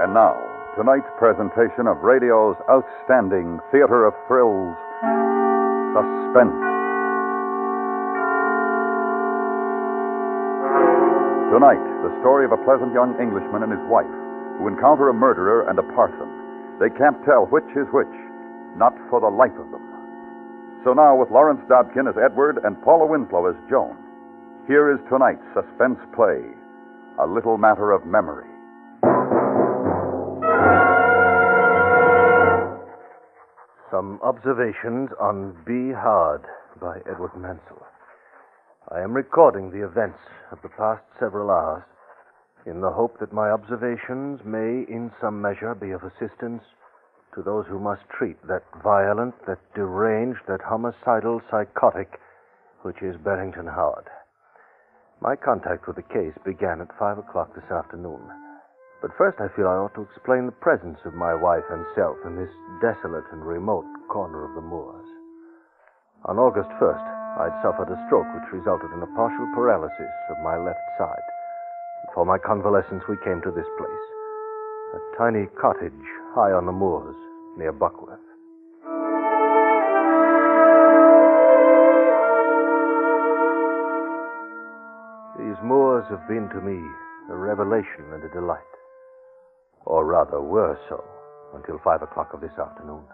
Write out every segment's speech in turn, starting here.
And now, tonight's presentation of radio's outstanding theater of thrills, Suspense. Tonight, the story of a pleasant young Englishman and his wife who encounter a murderer and a parson. They can't tell which is which, not for the life of them. So now, with Lawrence Dobkin as Edward and Paula Winslow as Joan, here is tonight's suspense play, A Little Matter of Memory. Some Observations on B. Hard by Edward Mansell. I am recording the events of the past several hours in the hope that my observations may, in some measure, be of assistance to those who must treat that violent, that deranged, that homicidal psychotic which is Barrington Howard. My contact with the case began at 5 o'clock this afternoon. But first I feel I ought to explain the presence of my wife and self in this desolate and remote corner of the moors. On August 1st, I'd suffered a stroke which resulted in a partial paralysis of my left side. For my convalescence, we came to this place, a tiny cottage high on the moors near Buckworth. These moors have been to me a revelation and a delight, or rather were so until 5 o'clock of this afternoon.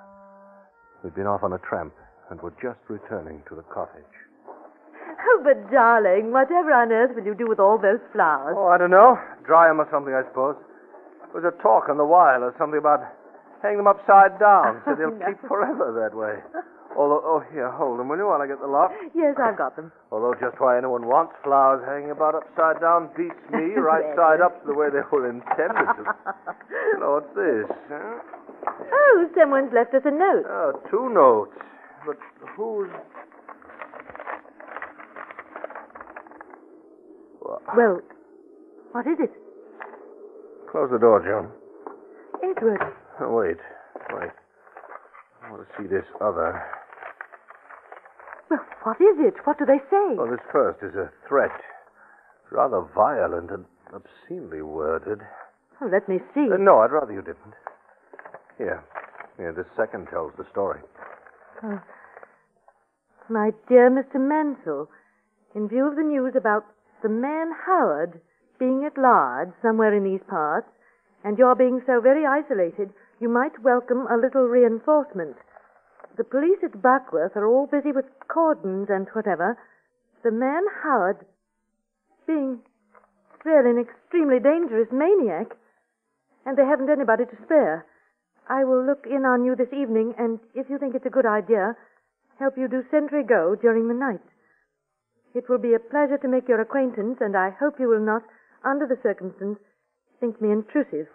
We'd been off on a tramp and were just returning to the cottage. Oh, but darling, whatever on earth will you do with all those flowers? Oh, I don't know. Dry them or something, I suppose. There was a talk on the wire or something about hanging them upside down, so they'll keep forever that way. Although, oh, here, hold them, will you, while I get the lot? Yes, I've got them. Although just why anyone wants flowers hanging about upside down beats me, right side up to the way they were intended to. Now, what's this? Huh? Oh, someone's left us a note. Oh, two notes. But who's... Well, what is it? Close the door, Joan. Edward. Oh, wait. I want to see this other. Well, what is it? What do they say? Well, this first is a threat. It's rather violent and obscenely worded. Well, let me see. No, I'd rather you didn't. Here, this second tells the story. Oh. My dear Mr. Mansell, in view of the news about the man Howard being at large somewhere in these parts, and your being so very isolated, you might welcome a little reinforcement. The police at Buckworth are all busy with cordons and whatever. The man Howard, being really an extremely dangerous maniac, and they haven't anybody to spare. I will look in on you this evening, and if you think it's a good idea, help you do sentry go during the night. It will be a pleasure to make your acquaintance, and I hope you will not, under the circumstance, think me intrusive.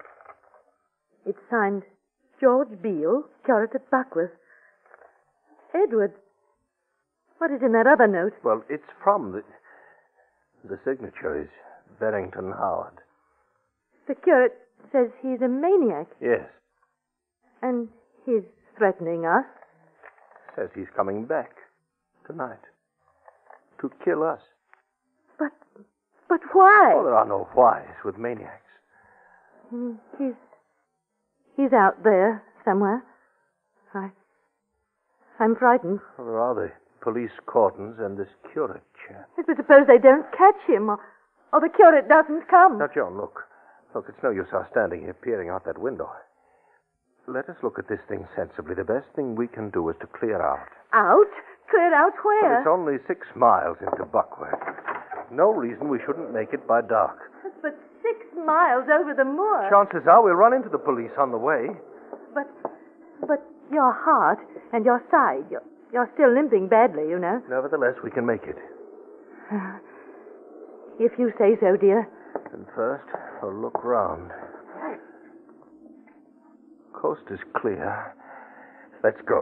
It's signed George Beale, curate at Buckworth. Edward, what is in that other note? Well, it's from the signature is Barrington Howard. The curate says he's a maniac. Yes. And he's threatening us. Says he's coming back tonight to kill us. But why? Oh, there are no whys with maniacs. He's out there somewhere. I'm frightened. Well, there are the police cordons and this curate chap. But suppose they don't catch him or the curate doesn't come. Now, John, look, it's no use our standing here peering out that window. Let us look at this thing sensibly. The best thing we can do is to clear out. Out? Clear out where? Well, it's only 6 miles into Buckworth. No reason we shouldn't make it by dark. But 6 miles over the moor. Chances are we'll run into the police on the way. But your heart and your side, you're still limping badly, you know. Nevertheless, we can make it. If you say so, dear. And first, I'll look round. Coast is clear. Let's go.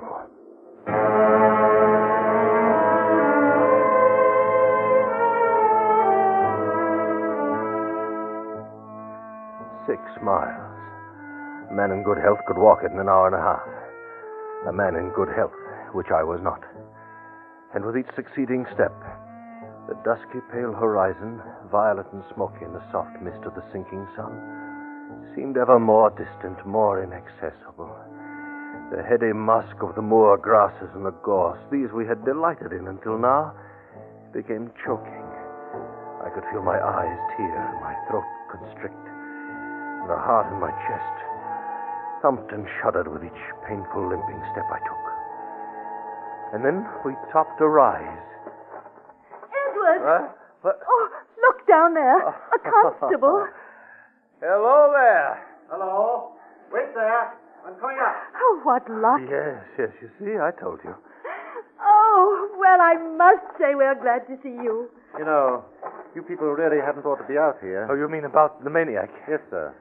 $6 miles. A man in good health could walk it in an hour and a half. A man in good health, which I was not. And with each succeeding step, the dusky pale horizon, violet and smoky in the soft mist of the sinking sun, seemed ever more distant, more inaccessible. The heady musk of the moor grasses and the gorse, these we had delighted in until now, became choking. I could feel my eyes tear, and my throat constrict, and the heart in my chest thumped and shuddered with each painful, limping step I took. And then we topped a rise. Edward! What? Oh, look down there. A constable. Hello there. Hello. Wait there. I'm coming up. Oh, what luck. Yes. You see, I told you. Oh, well, I must say we're glad to see you. You know, you people really hadn't ought to be out here. Oh, you mean about the maniac? Yes, sir.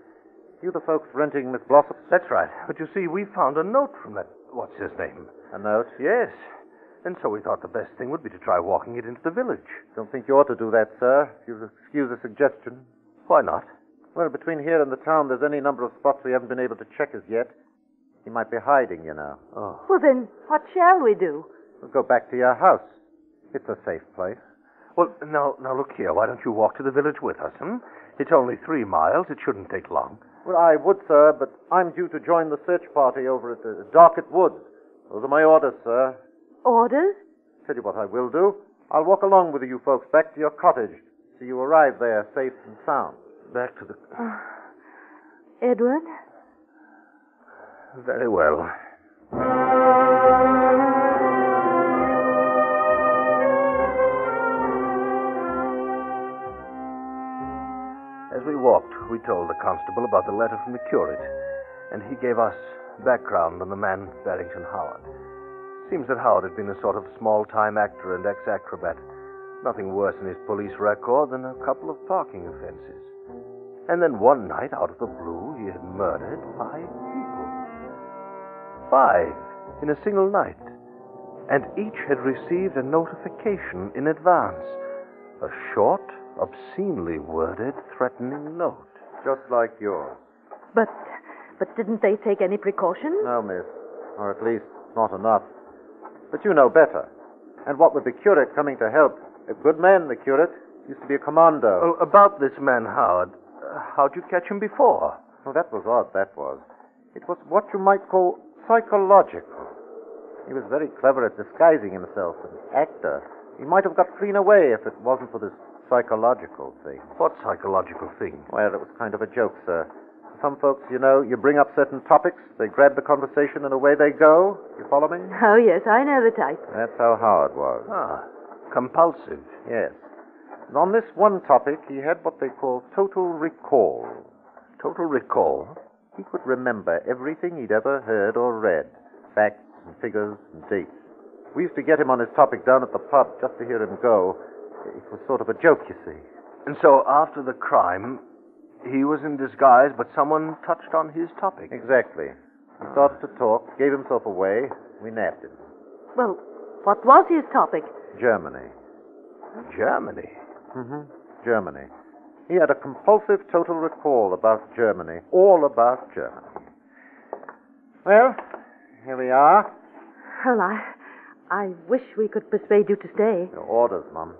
You the folks renting Miss Blossom? That's right. But you see, we found a note from that... What's his name? A note? Yes. And so we thought the best thing would be to try walking it into the village. Don't think you ought to do that, sir, if you'll excuse the suggestion. Why not? Well, between here and the town, there's any number of spots we haven't been able to check as yet. He might be hiding, you know. Oh. Well, then, what shall we do? We'll go back to your house. It's a safe place. Well, now look here. Why don't you walk to the village with us, hmm? It's only 3 miles. It shouldn't take long. Well, I would, sir, but I'm due to join the search party over at Darkett Woods. Those are my orders, sir. Orders? Tell you what I will do. I'll walk along with you folks back to your cottage so you arrive there safe and sound. Back to the... Edward? Very well. As we walked, we told the constable about the letter from the curate, and he gave us background on the man Barrington Howard. Seems that Howard had been a sort of small-time actor and ex-acrobat. Nothing worse in his police record than a couple of parking offenses. And then one night, out of the blue, he had murdered 5 people. 5 in a single night. And each had received a notification in advance. A short, obscenely worded, threatening note. Just like yours. But didn't they take any precautions? No, miss. Or at least, not enough. But you know better. And what with the curate coming to help? A good man, the curate. Used to be a commando. Oh, about this man, Howard. How'd you catch him before? Oh, that was odd, that was. It was what you might call psychological. He was very clever at disguising himself as an actor. He might have got clean away if it wasn't for this psychological thing. What psychological thing? Well, it was kind of a joke, sir. Some folks, you know, you bring up certain topics, they grab the conversation, and away they go. You follow me? Oh, yes, I know the type. That's how Howard was. Ah, compulsive. Yes. And on this one topic, he had what they call total recall. Total recall? He could remember everything he'd ever heard or read. Facts and figures and dates. We used to get him on his topic down at the pub just to hear him go. It was sort of a joke, you see. And so after the crime... He was in disguise, but someone touched on his topic. Exactly. He started to talk, gave himself away. We nabbed him. Well, what was his topic? Germany. Germany? Mm-hmm. Germany. He had a compulsive total recall about Germany. All about Germany. Well, here we are. Well, I wish we could persuade you to stay. Your orders, Mum.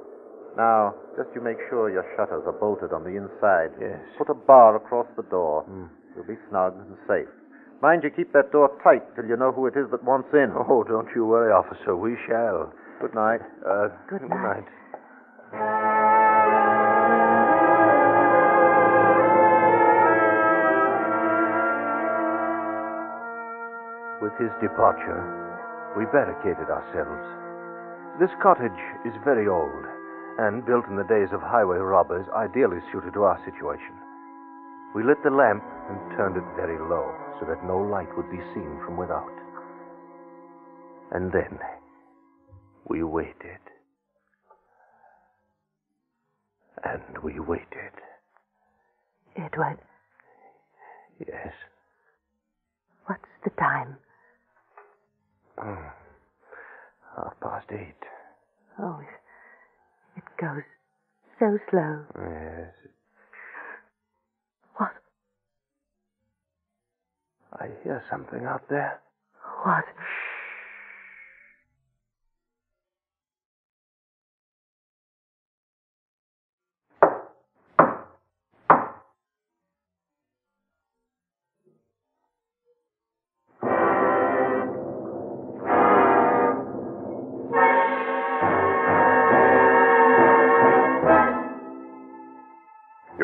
Now, just you make sure your shutters are bolted on the inside. Yes. Put a bar across the door. Mm. You'll be snug and safe. Mind you, keep that door tight till you know who it is that wants in. Oh, don't you worry, officer. We shall. Good night. Good night. With his departure, we barricaded ourselves. This cottage is very old, and built in the days of highway robbers, ideally suited to our situation. We lit the lamp and turned it very low, so that no light would be seen from without. And then we waited. And we waited. Edward? Yes? What's the time? 8:30. Oh, it goes so slow. Yes. What? I hear something out there. What?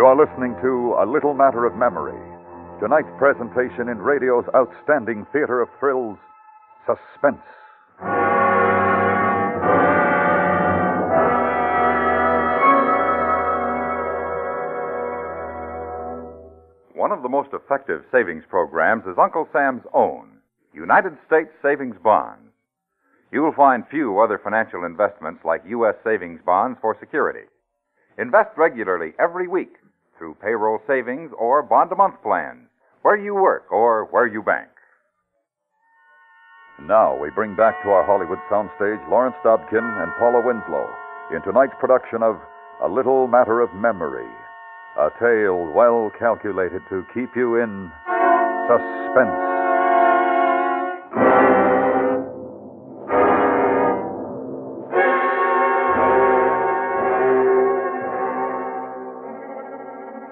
You are listening to A Little Matter of Memory. Tonight's presentation in radio's outstanding theater of thrills, Suspense. One of the most effective savings programs is Uncle Sam's own, United States Savings Bonds. You will find few other financial investments like U.S. savings bonds for security. Invest regularly every week through payroll savings or bond-a-month plans, where you work or where you bank. Now we bring back to our Hollywood soundstage Lawrence Dobkin and Paula Winslow in tonight's production of A Little Matter of Memory, a tale well calculated to keep you in suspense.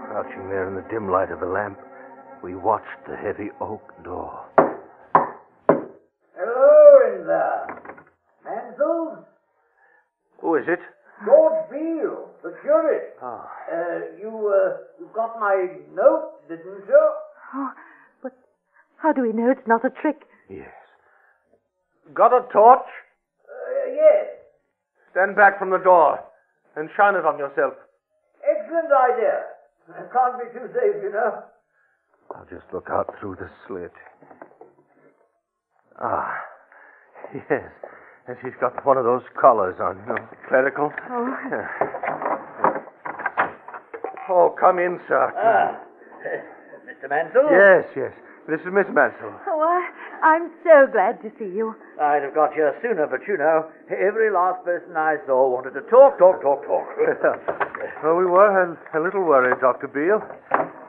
Crouching there in the dim light of the lamp, we watched the heavy oak door. Hello in there. Mansell? Who is it? George Beale, the curate. Oh. You got my note, didn't you? Oh, but how do we know it's not a trick? Yes. Got a torch? Yes. Stand back from the door and shine it on yourself. Excellent idea. I can't be too safe, you know. I'll just look out through the slit. Ah, yes. And she's got one of those collars on, you know, clerical. Oh, yeah. Oh, come in, sir. Mr. Mansell? Yes, yes. This is Miss Mansell. Oh, I'm so glad to see you. I'd have got here sooner, but you know, every last person I saw wanted to talk. Well, we were a little worried, Dr. Beale.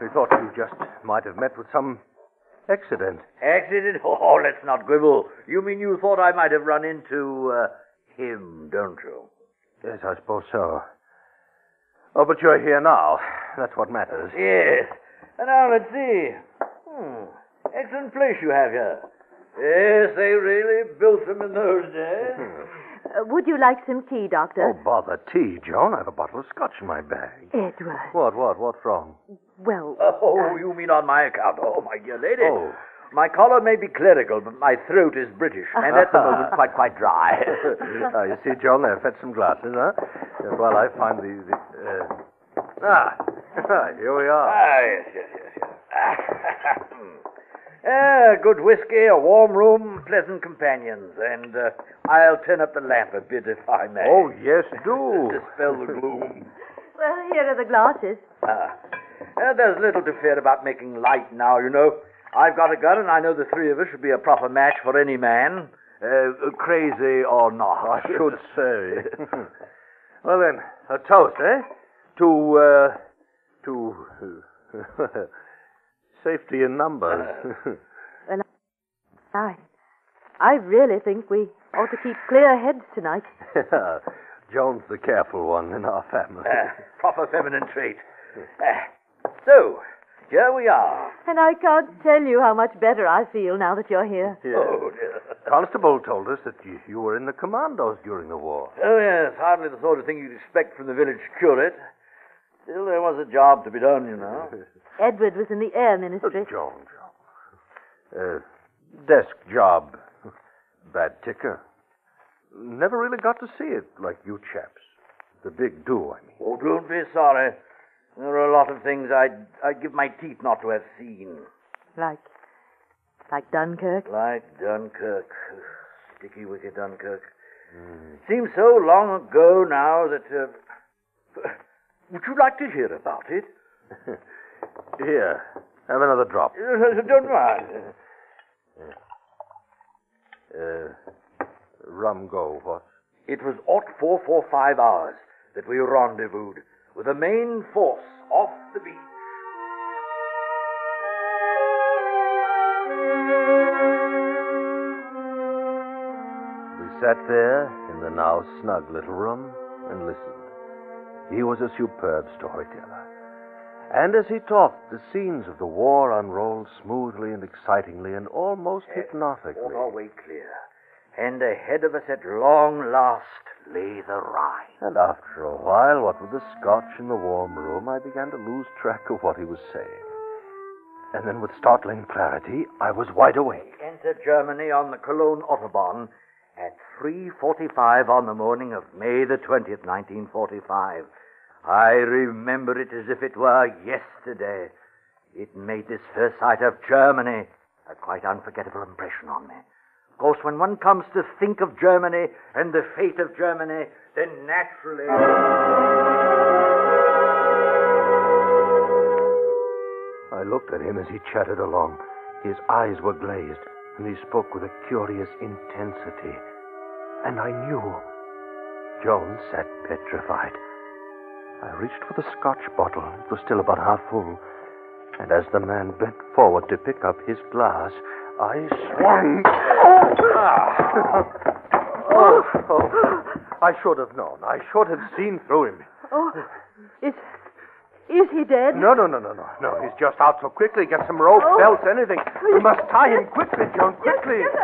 We thought you just might have met with some accident. Accident? Oh, let's not quibble. You mean you thought I might have run into him, don't you? Yes, I suppose so. Oh, but you're here now. That's what matters. Yes. And now let's see. Excellent place you have here. Yes, they really built them in those days. Would you like some tea, Doctor? Oh, bother tea, Joan. I have a bottle of scotch in my bag. Edward. What's wrong? Well... Oh, you mean on my account. Oh, my dear lady. Oh. My collar may be clerical, but my throat is British, and at the moment quite dry. Oh, you see, Joan, I've had some glasses, huh? Well, I find the here we are. Ah, yes. Good whiskey, a warm room, pleasant companions, and I'll turn up the lamp a bit if I may. Oh, yes, do. Dispel the gloom. Well, here are the glasses. There's little to fear about making light now, you know. I've got a gun, and I know the three of us should be a proper match for any man, crazy or not. I should say. Well, then, a toast, eh? To safety in numbers. Well, I really think we ought to keep clear heads tonight. Joan's the careful one in our family. Proper feminine trait. So, here we are. And I can't tell you how much better I feel now that you're here. Yes. Oh, dear. Constable told us that you were in the commandos during the war. Oh, yes. Hardly the sort of thing you'd expect from the village curate. Still, there was a job to be done, you know. Edward was in the air ministry. Joan. Desk job. Bad ticker. Never really got to see it like you chaps. The big do, I mean. Oh, don't be sorry. There are a lot of things I'd give my teeth not to have seen. Like Dunkirk? Like Dunkirk. Sticky, wicked Dunkirk. Seems so long ago now that... Would you like to hear about it? Here, have another drop. Don't mind. Rum go, what? It was 4:45 that we rendezvoused with the main force off the beach. We sat there in the now snug little room and listened. He was a superb storyteller. And as he talked, the scenes of the war unrolled smoothly and excitingly and almost hypnotically. All our way clear. And ahead of us at long last lay the Rhine. And after a while, what with the scotch in the warm room, I began to lose track of what he was saying. And then with startling clarity, I was wide awake. We entered Germany on the Cologne Autobahn at 3:45 on the morning of May the 20th, 1945. I remember it as if it were yesterday. It made this first sight of Germany a quite unforgettable impression on me. Of course, when one comes to think of Germany and the fate of Germany, then naturally... I looked at him as he chattered along. His eyes were glazed, and he spoke with a curious intensity. And I knew. Jones sat petrified. I reached for the scotch bottle. It was still about half full. And as the man bent forward to pick up his glass, I swung. I should have known. I should have seen through him. Oh, is he dead? No. He's just out so quickly. Get some rope, belts, anything. We must tie him quickly, Joan, quickly. Yes,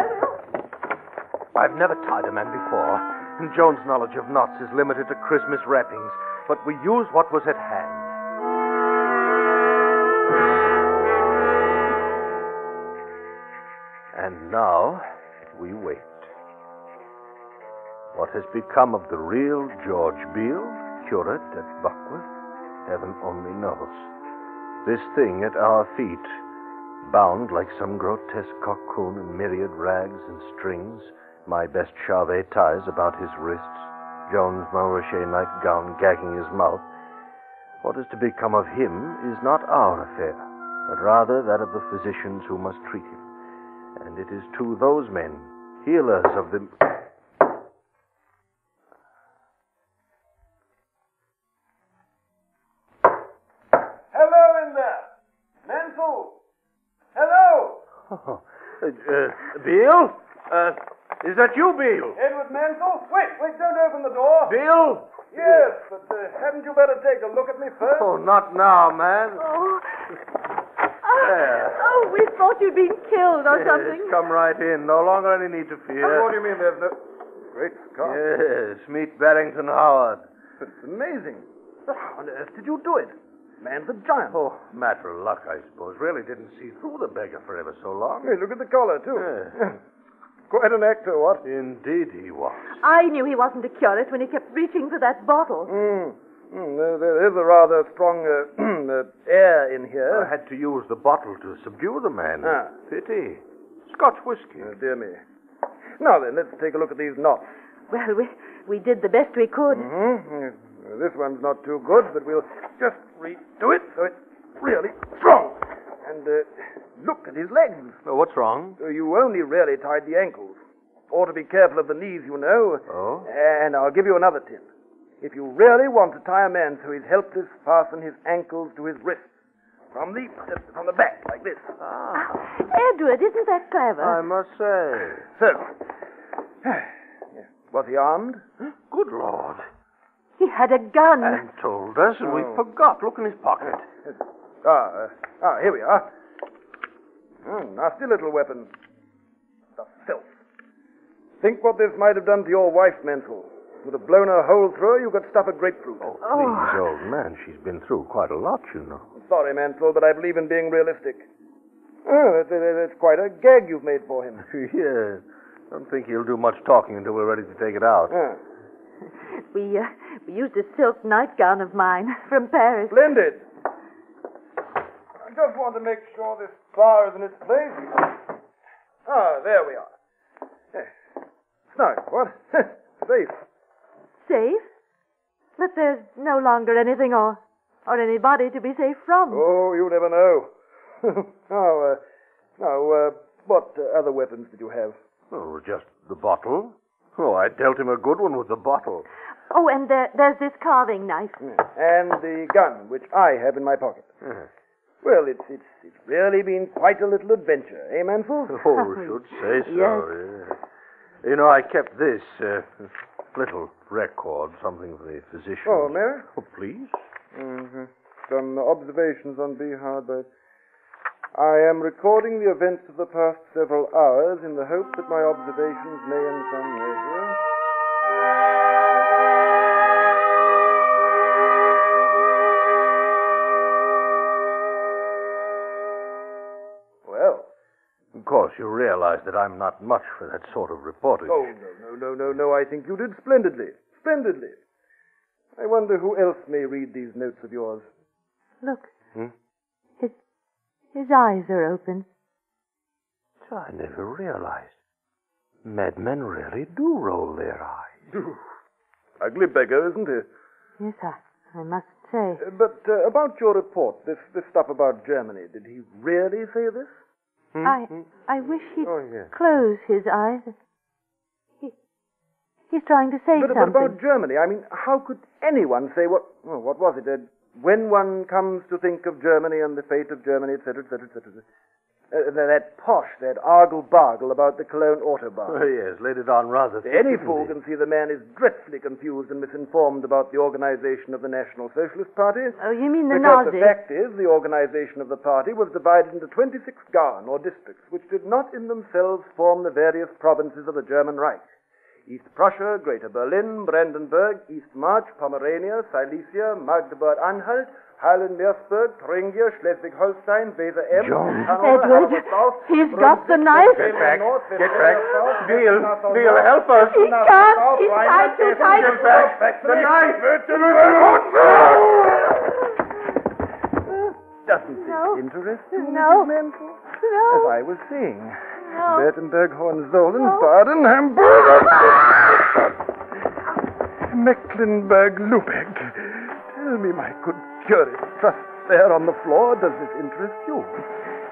I've never tied a man before, and Joan's knowledge of knots is limited to Christmas wrappings. But we used what was at hand. And now, we wait. What has become of the real George Beale, curate at Buckworth? Heaven only knows. This thing at our feet, bound like some grotesque cocoon in myriad rags and strings, my best Charvet ties about his wrists, Jones' Mauritius nightgown gagging his mouth. What is to become of him is not our affair, but rather that of the physicians who must treat him. And it is to those men, healers of the... Hello in there! Mansell! Hello! Oh. Beale? Is that you, Beale? Edward Mansell? Wait, don't open the door. Beale? Yes, but hadn't you better take a look at me first? Oh, not now, man. Oh... There. Oh, we thought you'd been killed or something. Come right in. No longer any need to fear. What do you mean there's no... Great Scott. Yes, meet Barrington Howard. It's amazing. How on earth did you do it? Man's a giant. Oh, matter of luck, I suppose. Really didn't see through the beggar for ever so long. Hey, look at the collar, too. Yeah. Quite an actor, what? Indeed he was. I knew he wasn't a curate when he kept reaching for that bottle. There is a rather strong air in here. I had to use the bottle to subdue the man. Ah. Pity. Scotch whiskey. Oh, dear me. Now then, let's take a look at these knots. Well, we did the best we could. Mm-hmm. This one's not too good, but we'll just redo it so it's really strong. And look at his legs. Oh, what's wrong? So you only really tied the ankles. Ought to be careful of the knees, you know. Oh? And I'll give you another tip. If you really want to tie a man so he's helpless, fasten his ankles to his wrists. From the back, like this. Ah. Edward, isn't that clever? I must say. So, was he armed? Good Lord. He had a gun. And told us, and we forgot. Look in his pocket. Here we are. Nasty little weapon. The filth. Think what this might have done to your wife, Mansell. Would have blown a hole through her, you could stuff a grapefruit. Oh, please, old man. She's been through quite a lot, you know. Sorry, Mansell, but I believe in being realistic. Oh, that's quite a gag you've made for him. Yes. Don't think he'll do much talking until we're ready to take it out. Yeah. We used a silk nightgown of mine from Paris. Splendid. I just want to make sure this bar is in its place. Ah, there we are. Snug, what? Safe. Safe? But there's no longer anything or anybody to be safe from. Oh, you never know. Now, what other weapons did you have? Oh, just the bottle. Oh, I dealt him a good one with the bottle. Oh, and there's this carving knife. And the gun, which I have in my pocket. Mm-hmm. Well, it's really been quite a little adventure, eh, Mansell? Oh, should say so, yes. Yeah. You know, I kept this... little record, something of the physician. Oh, Mary? Oh, please. Mm-hmm. Some observations on B. Hardbird. I am recording the events of the past several hours in the hope that my observations may in some measure... realize that I'm not much for that sort of reportage. Oh, no. I think you did splendidly. Splendidly. I wonder who else may read these notes of yours. Look. Hmm? His eyes are open. So I never realized. Madmen really do roll their eyes. Ugly beggar, isn't he? Yes, I must say. But about your report, this stuff about Germany, did he really say this? Hmm? I wish he'd close his eyes. He's trying to say something. But about Germany, I mean, how could anyone say what was it? When one comes to think of Germany and the fate of Germany, etc., etc., etc. That posh, that argle-bargle about the Cologne Autobahn. Oh, yes, laid it on rather thickly. Any fool can see the man is dreadfully confused and misinformed about the organization of the National Socialist Party. Oh, you mean the Nazis? Because the fact is, the organization of the party was divided into 26 Gauen, or districts, which did not in themselves form the various provinces of the German Reich. East Prussia, Greater Berlin, Brandenburg, East March, Pomerania, Silesia, Magdeburg Anhalt, Halle-Merseburg, Thuringia, Schleswig-Holstein, Weser-Ems... John! Edward, he's got the knife! Get back! Get back! Beale, help us! He can't! He's tied too tight! Get back! The knife! Doesn't it interest you, Mrs. Mansell? No! As I was saying... No. Bertenberg, Hohenzollern, Baden, Hamburg, Mecklenburg, Lübeck. Tell me, my good curate, trust there on the floor, does this interest you?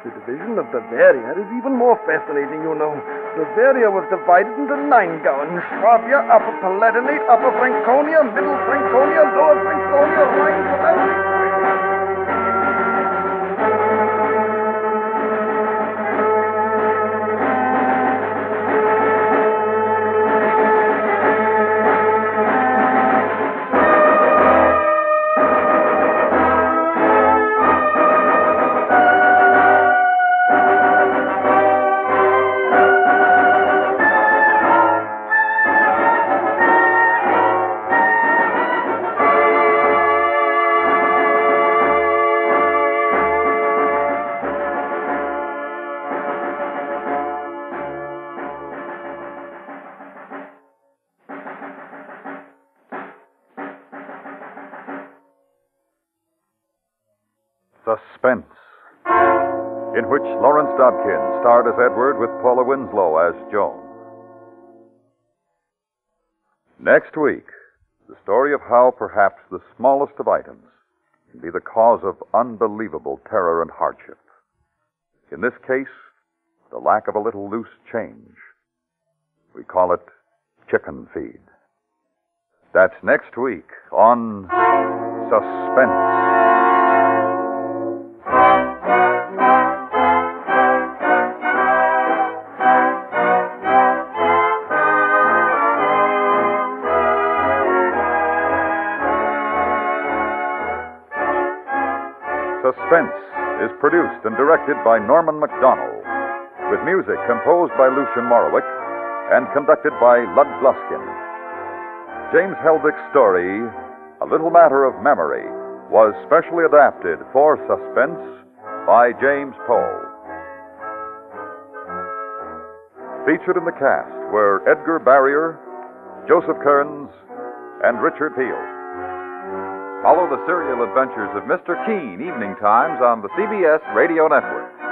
The division of Bavaria is even more fascinating, you know. Bavaria was divided into 9 Gauen: Swabia, Upper Palatinate, Upper Franconia, Middle Franconia, Lower Franconia, Rhine. Suspense, in which Lawrence Dobkin starred as Edward with Paula Winslow as Joan. Next week, the story of how perhaps the smallest of items can be the cause of unbelievable terror and hardship. In this case, the lack of a little loose change. We call it chicken feed. That's next week on Suspense. Suspense is produced and directed by Norman MacDonald, with music composed by Lucian Morawick and conducted by Lud Luskin. James Helvick's story, A Little Matter of Memory, was specially adapted for Suspense by James Poe. Featured in the cast were Edgar Barrier, Joseph Kearns, and Richard Peele. Follow the serial adventures of Mr. Keene evening times on the CBS Radio Network.